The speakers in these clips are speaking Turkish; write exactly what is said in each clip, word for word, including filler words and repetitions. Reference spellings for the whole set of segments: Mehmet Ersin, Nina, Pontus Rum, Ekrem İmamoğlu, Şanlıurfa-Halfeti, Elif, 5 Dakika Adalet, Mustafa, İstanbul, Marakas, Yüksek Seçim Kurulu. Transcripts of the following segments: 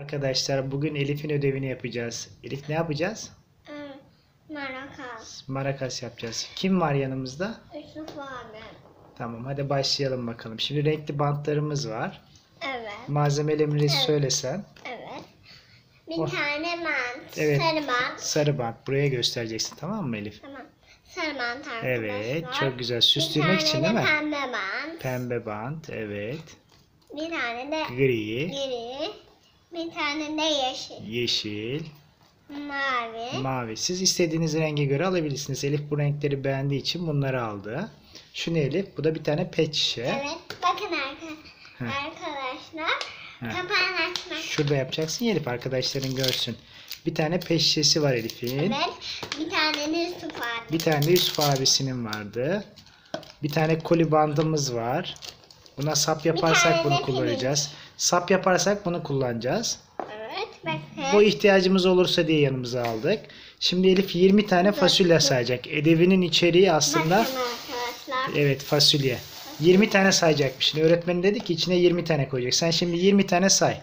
Arkadaşlar bugün Elif'in ödevini yapacağız. Elif ne yapacağız? Marakas. Marakas yapacağız. Kim var yanımızda? Yusuf abi. Tamam, hadi başlayalım bakalım. Şimdi renkli bantlarımız var. Evet. Malzemelerimizi evet. söylesen. Evet. Bir oh. tane bant. Evet. Sarı bant. Sarı bant. Buraya göstereceksin, tamam mı Elif? Tamam. Sarı bant arkadaşlar. Evet, çok güzel. Süslemek için değil mi? Bir tane de pembe bant. Pembe bant, evet. Bir tane de gri. Gri. Bir tane de yeşil. Yeşil. Mavi. Mavi. Siz istediğiniz renge göre alabilirsiniz. Elif bu renkleri beğendiği için bunları aldı. Şu ne Elif? Bu da bir tane pet şişe. Evet. Bakın arka arkadaşlar. Kapağını açmak. Şurada yapacaksın Elif. Arkadaşların görsün. Bir tane pet şişesi var Elif'in. Evet. Bir tane de Yusuf abi. Bir tane de Yusuf abisinin vardı. Bir tane koli bandımız var. Buna sap yaparsak bunu kullanacağız. Pirinç. Sap yaparsak bunu kullanacağız. Bu ihtiyacımız olursa diye yanımıza aldık. Şimdi Elif yirmi tane fasulye sayacak. Ödevinin içeriği aslında evet fasulye. yirmi tane sayacakmış. Şimdi öğretmen dedi ki içine yirmi tane koyacak. Sen şimdi yirmi tane say.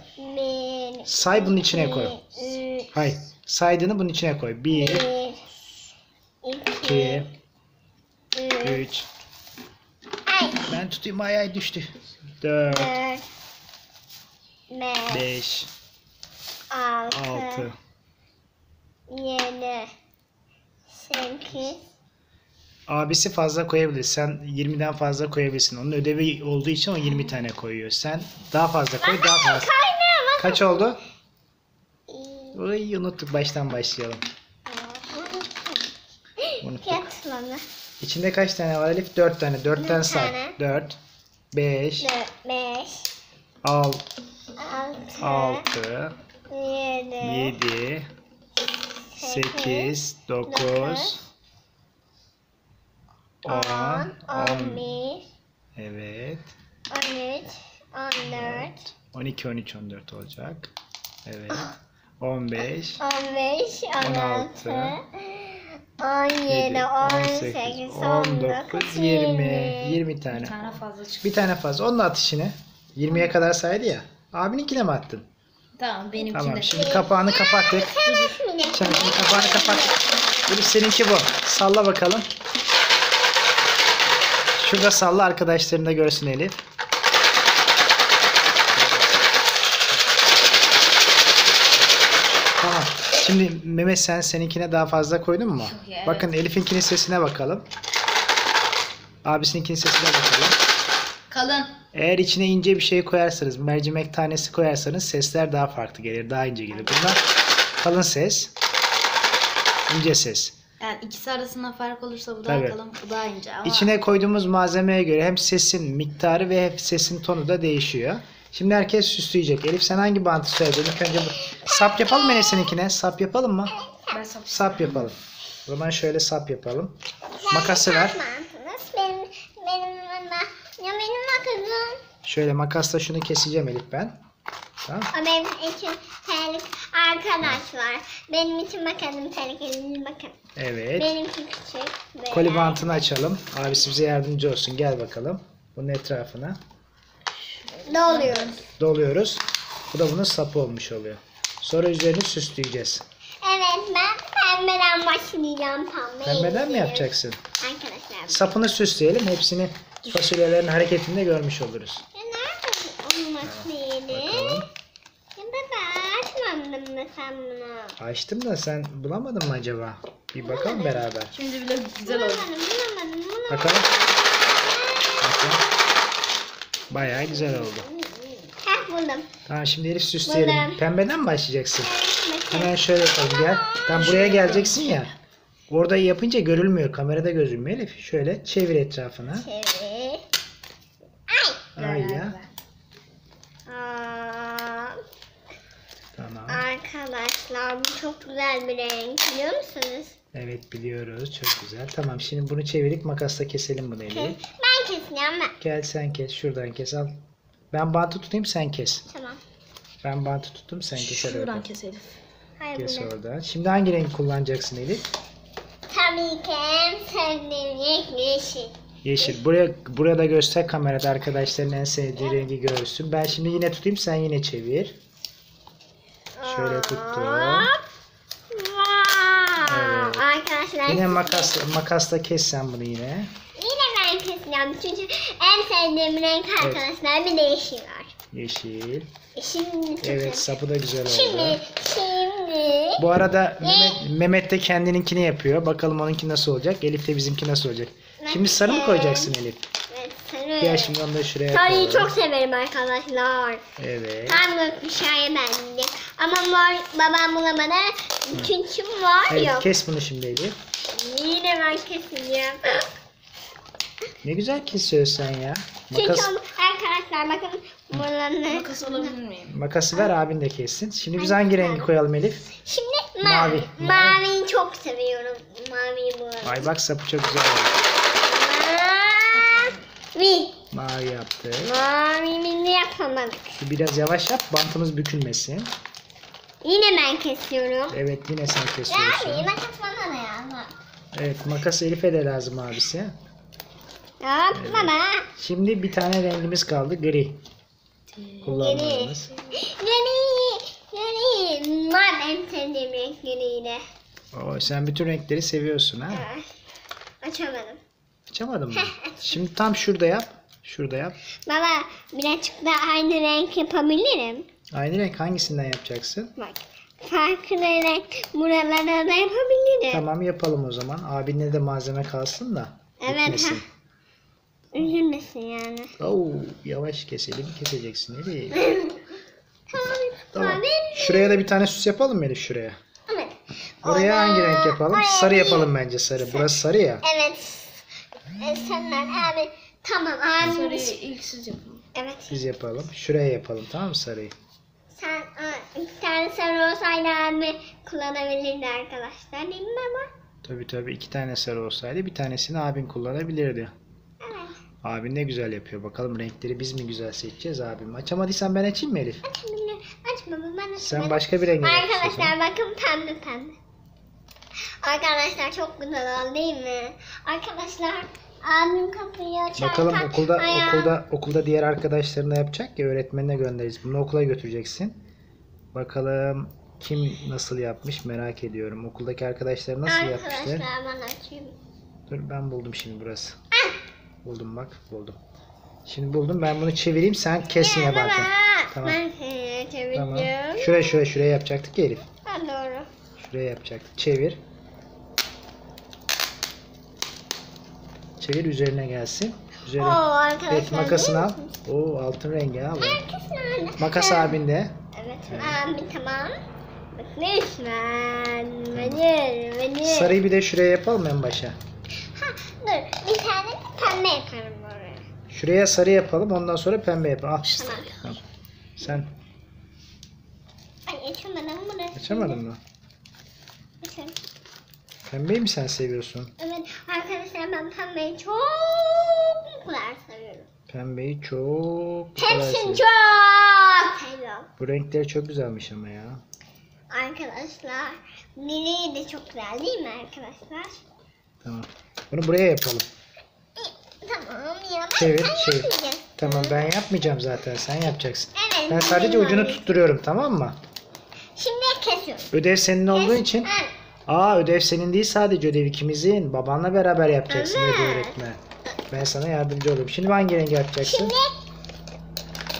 Say bunun içine koy. Hayır. Saydığını bunun içine koy. bir, iki, üç. Ben tutayım, ay ay düştü. dört, beş, altı, yedi, sekiz. Abisi fazla koyabilir. Sen yirmiden fazla koyabilirsin. Onun ödevi olduğu için o yirmi tane koyuyor. Sen daha fazla koy, daha fazla. Kaç oldu? Oy, unuttuk. Baştan başlayalım. Unuttuk. İçinde kaç tane var Elif? dört tane. dörtten say. dört, beş, altı, altı, yedi, sekiz, dokuz, on, on bir, evet, on üç, on dört, on iki, on üç, on dört olacak, evet, on beş, on beş, on altı, on yedi, on sekiz, on dokuz, yirmi, yirmi tane. Bir tane fazla çıktı. Bir tane fazla. Onun atışını yirmiye kadar saydı ya. Abininkine mi attın? Tamam, benimkine. Tamam, şimdi kapağını kapattık. Şimdi kapağını kapattık. Elif seninki bu. Salla bakalım. Şurada salla, arkadaşlarını da görsün Elif. Tamam. Şimdi Mehmet, sen seninkine daha fazla koydun mu? Evet. Bakın Elif'inkinin sesine bakalım. Abisininkinin sesine bakalım. Kalın. Eğer içine ince bir şey koyarsanız, mercimek tanesi koyarsanız sesler daha farklı gelir, daha ince gelir. Bunlar kalın ses, ince ses. Yani ikisi arasında fark olursa bu daha Tabii. kalın, bu daha ince. Ama... İçine koyduğumuz malzemeye göre hem sesin miktarı ve hem sesin tonu da değişiyor. Şimdi herkes süsleyecek. Elif, sen hangi bantı söyledin? İlk önce bu... Sap yapalım mı seninkine? Sap yapalım mı? Ben sap, sap yapalım. O zaman şöyle sap yapalım. Ben Makası ver. Benim, benim, ya benim makasım. Şöyle makasla şunu keseceğim Elif ben. Tamam. O benim için tehlikeli arkadaşlar. Benim için makasım tehlikeli, bakın. Evet. Benimki küçük. Böyle. Koli bantını açalım. Abisi bize yardımcı olsun. Gel bakalım. Bunun etrafına. Doluyoruz. Doluyoruz. Bu da bunun sapı olmuş oluyor. Sonra üzerini süsleyeceğiz. Evet, ben pembeden başlayacağım. Pembe pembeden mi yapacaksın? Arkadaşlar. Sapını süsleyelim. Hepsini fasulyelerin hareketinde görmüş oluruz. Ya nerede olmasıydı? Ya baba, açmadın mı sen bunu? Açtım da sen bulamadın mı acaba? Bir bakalım beraber. Şimdi bile güzel oldu. Bulamadım, bulamadım. Bakalım. Bakalım. Bayağı güzel oldu. Heh, buldum. Tamam, şimdi Elif süsleyelim. Buldum. Pembeden mi başlayacaksın? Hemen şöyle yapalım, gel. Tam buraya geleceksin ya. Orada yapınca görülmüyor. Kamerada gözükmüyor Elif. Şöyle çevir etrafına. Çevir. Ay. Ay ya. Aa, tamam. Arkadaşlar bu çok güzel bir renk. Biliyor musunuz? Evet, biliyoruz. Çok güzel. Tamam, şimdi bunu çevirip makasla keselim bunu Elif. Ben keseceğim ben. Gel sen kes. Şuradan kes, al. Ben bantı tutayım, sen kes. Tamam. Ben bantı tuttum, sen kes. Şuradan kes Elif. Hayır, kes oradan. Şimdi hangi renk kullanacaksın Elif? Tabii ki en sevdiğim renk yeşil. Yeşil. Buraya, burada göster kamerada, arkadaşların en sevdiği rengi görsün. Ben şimdi yine tutayım, sen yine çevir. şöyle tuttum. Evet. Arkadaşlar. Yine makas, makasla kes sen bunu yine. Yine ben keseceğim çünkü en sevdiğim renk arkadaşlar, evet. Bir de yeşil var. Yeşil. Şimdi evet, sapı da güzel oldu. Şimdi, şimdi. Bu arada Mehmet, Mehmet de kendininkini yapıyor. Bakalım onunki nasıl olacak. Elif de bizimki nasıl olacak. Ben şimdi sarı mı koyacaksın Elif? Evet, sarı. Ya şimdi onu da şuraya sarıyı koyalım. Çok severim arkadaşlar. Evet. Tam bir şey bende. Ama mor babam bulamadı. Çünkü var evet, yok. Kes bunu şimdi Elif. Yine ben keseceğim. Ne güzel kesiyorsun sen ya. Makas... Çünkü arkadaşlar bakın buralarını... Makas alabilir miyim? Makası ver, abin de kessin. Şimdi biz hangi rengi koyalım Elif? Şimdi mavi. Mavi. Maviyi çok seviyorum. Maviyi bu. Ay bak sapı çok güzel oldu. Mavi. Mavi yaptık. Mavimizi yapamadık. Biraz yavaş yap, bantımız bükülmesin. Yine ben kesiyorum. Evet yine sen kesiyorsun. Abi makas bana ne ya? Evet makas Elif'e de lazım abisi. Hop evet. Baba. Şimdi bir tane rengimiz kaldı, gri. Kullanmamız. Gri. Gri. Mor en sevdiğim renk griyle. Oo, sen bütün renkleri seviyorsun ha. Evet. Açamadım. Açamadın mı? Şimdi tam şurada yap. Şurada yap. Baba birazcık da aynı renk yapabilirim. Aynı renk hangisinden yapacaksın? Bak. Farklı renk buralara da yapabilirim. Tamam yapalım o zaman. Abinle de malzeme kalsın da. Evet. Üzülmesin yani. Oo, yavaş keselim. Keseceksin Elif. Tamam. Şuraya da bir tane süs yapalım mı Elif şuraya? Evet. Oraya ona... hangi renk yapalım? Oraya sarı değil. Yapalım bence sarı. Sarı. Burası sarı ya. Evet. E senden abi tamam abi. Sarıyı ilk siz yapalım. Evet. Biz yapalım. Şuraya yapalım tamam mı sarıyı? Sen iki tane sarı olsaydı abi kullanabilirdi arkadaşlar değil mi baba? Tabii tabii iki tane sarı olsaydı bir tanesini abin kullanabilirdi. Evet. Abin ne güzel yapıyor. Bakalım renkleri biz mi güzel seçeceğiz abim? Açamadıysan ben açayım mı Elif? Açabilirim. Aç baba ben açayım. Sen başka bir renk yap. Arkadaşlar bakın pembe pembe. Arkadaşlar çok güzel oldu değil mi? Arkadaşlar abim kapıyı açarken bakalım okulda, ayağım... okulda, okulda diğer arkadaşlarına yapacak ya, öğretmenine göndeririz. Bunu okula götüreceksin. Bakalım kim nasıl yapmış merak ediyorum. Okuldaki arkadaşlar nasıl arkadaşlar, yapmışlar? Arkadaşlar ben açayım. Dur ben buldum şimdi burası. Ah! Buldum bak buldum. Şimdi buldum ben bunu çevireyim sen kesine ya, bak. Tamam. Ben çevirdim. Tamam. Şuraya şuraya şuraya yapacaktık ya Elif. Ha, doğru. Şuraya yapacaktık. Çevir. Çevir üzerine gelsin. Üzerine. Oo, evet makasını al. Oo altın rengi al. Makas ha. Abinde. Evet, evet. Abi tamam. Ne işin? Benim. Sarıyı bir de şuraya yapalım en başa. Ha dur bir tane pembe yaparım oraya. Şuraya sarı yapalım ondan sonra pembe yapalım. Al. Tamam. Tamam. Sen. Ay açamadım bunu. Açamadın mı? Açalım. Pembeyi mi sen seviyorsun? Evet arkadaşlar ben pembeyi çok kadar seviyorum. Pembeyi çok hepsini çok seviyorum. Bu renkler çok güzelmiş ama ya. Arkadaşlar mini de çok güzel değil mi arkadaşlar? Tamam. Bunu buraya yapalım. Tamam ya. Çevir, çevir. Tamam ben yapmayacağım zaten sen yapacaksın. Evet. Ben sadece ucunu abi. Tutturuyorum tamam mı? Şimdi kesiyorum. Ödev senin olduğu Kes. için. Evet. Aa ödev senin değil sadece ödev ikimizin. Babanla beraber yapacaksın evet. Ödev öğretmen. Ben sana yardımcı olayım. Şimdi hangi rengi yapacaksın? Şimdi...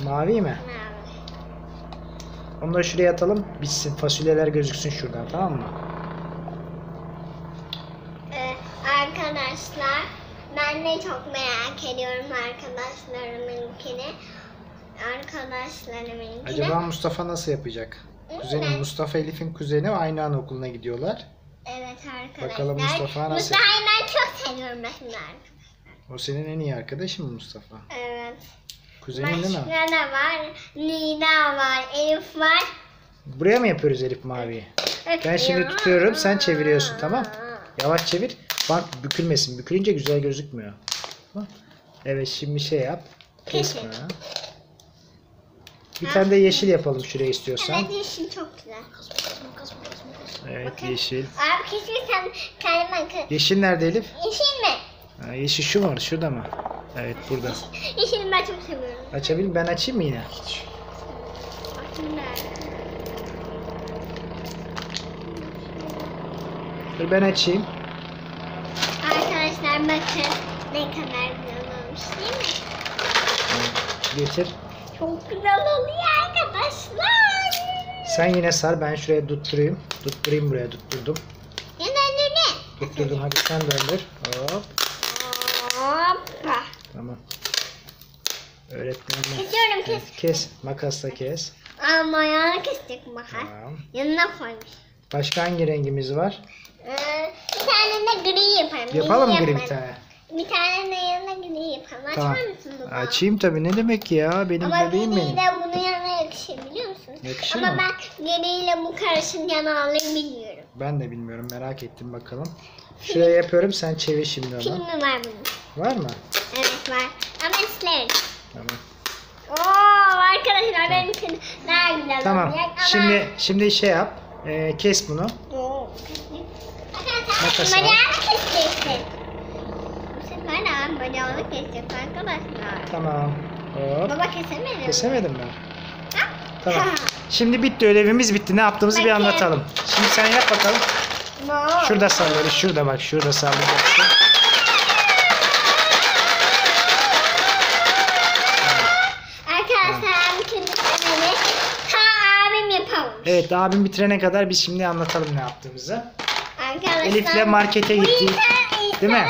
Mavi mi? Mavi. Onu da şuraya atalım. Bitsin. Fasulyeler gözüksün şuradan tamam mı? Ee, arkadaşlar ben de çok merak ediyorum arkadaşlarımınkini. Arkadaşlarımınkini. Acaba Mustafa nasıl yapacak? Kuzenim ben... Mustafa Elif'in kuzeni aynı anaokuluna gidiyorlar. Evet arkadaşlar. Bakalım Mustafa nasıl? Mustafa'yı ben çok seviyorum mesela. O senin en iyi arkadaşın mı Mustafa? Evet. Kuzenin değil mi? Nina var, Nina var, Elif var. Buraya mı yapıyoruz Elif maviyi? Evet. Ben şimdi ya. Tutuyorum, sen çeviriyorsun tamam? Yavaş çevir. Bak bükülmesin. Bükülünce güzel gözükmüyor. Evet şimdi şey yap. Kesme. Bir tane de yeşil yapalım şuraya istiyorsan. Evet yeşil çok güzel. Evet bakın. Yeşil. Abi kesin sen kalem kalem. Yeşil nerede Elif? Yeşil mi? Ha, yeşil şu var şurada mı? Evet burada. Yeşil, yeşil ben çok seviyorum. Açabilir ben açayım mı yine? Hiç. Açayım ben. Dur ben açayım. Arkadaşlar bakın ne kadar güzel olmuş değil mi? Getir. Çok güzel oluyor arkadaşlar. Sen yine sar, ben şuraya tutturayım. Tutturayım buraya, tutturdum. Yine döndürdüm. Tutturdum, hadi sen döndür. Hop. Hoppa. Tamam. Öğretmenim. Kesiyorum, kes. Evet, kes, makasla kes. Ama ayağını kesecek makas. Tamam. Yanına koymuş. Başka hangi rengimiz var? Ee, bir tane de gri yapalım. Yapalım mı gri bir tane? Bir tane de yanına gri yapalım. Açar tamam. mısın bunu? Açayım tabii, ne demek ya? Benim Ama bebeğim benim. Ama gri de bunun yanına yakışır biliyor musun? Yakışır Ama mı? ben griyle bu karışın yanına alayım bilmiyorum. Ben de bilmiyorum, merak ettim bakalım. Şuraya yapıyorum, sen çevir şimdi onu. Filmi var bunun. Var mı? Evet var. Ama isterim. Tamam. Ooo arkadaşlar benim için daha güzel tamam. olacak ama... Şimdi, şimdi şey yap, e, kes bunu. Ooo. Makasla. Bacağını keseceksin. Bu sefer de bacağını keseceksin arkadaşlar. Tamam. Hop. Baba kesemedim. Kesemedim mi? Ha? Tamam. Ha. Şimdi bitti, ödevimiz bitti. Ne yaptığımızı Bakayım. bir anlatalım. Şimdi sen yap bakalım. Ooo. Şurada sallarız, şurada bak, şurada sallayacaksın. Evet, abim bitirene kadar biz şimdi anlatalım ne yaptığımızı. Arkadaşlar, Elif'le markete gittik. Insan, değil mi?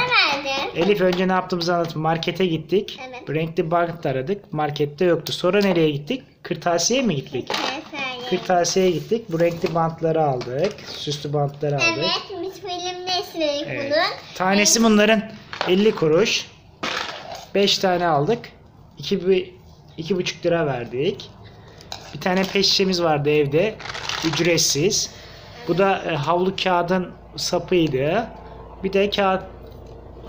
Verdi. Elif önce ne yaptığımızı anlat. Markete gittik. Evet. Renkli bant aradık. Markette yoktu. Sonra nereye gittik? Kırtasiye mi gittik? Kırtasiye. Kırtasiyeye gittik. Bu renkli bantları aldık. Süslü bantları aldık. Evet, biz filmde istedik evet. bunu. Tanesi evet. bunların elli kuruş. beş tane aldık. iki buçuk lira verdik. Bir tane pet şişemiz vardı evde, ücretsiz. Bu da e, havlu kağıdın sapıydı. Bir de kağıt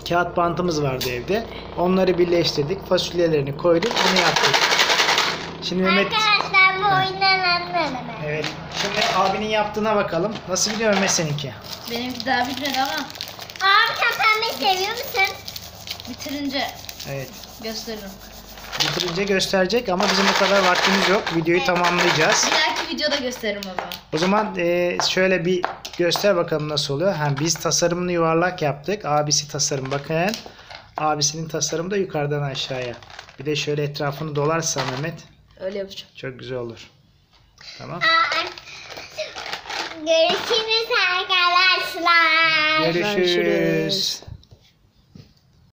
kağıt bantımız vardı evde. Onları birleştirdik, fasulyelerini koyduk, bunu yaptık. Şimdi Mehmet... Arkadaşlar bu oyundan anladım. Evet, şimdi abinin yaptığına bakalım. Nasıl gidiyor Mehmet seninki? Benimki daha bitmedi ama. Abi kapanmayı seviyor musun? Bitirince. Evet. Gösteririm. Bitirince gösterecek ama bizim o kadar vaktimiz yok. Videoyu evet. tamamlayacağız. Bir dahaki videoda gösteririm o zaman. O zaman e, şöyle bir göster bakalım nasıl oluyor. Ha, biz tasarımını yuvarlak yaptık. Abisi tasarım, bakın. Abisinin tasarımı da yukarıdan aşağıya. Bir de şöyle etrafını dolarsa Mehmet. Öyle yapacağım. Çok güzel olur. Tamam. Aa, görüşürüz arkadaşlar. Görüşürüz. görüşürüz.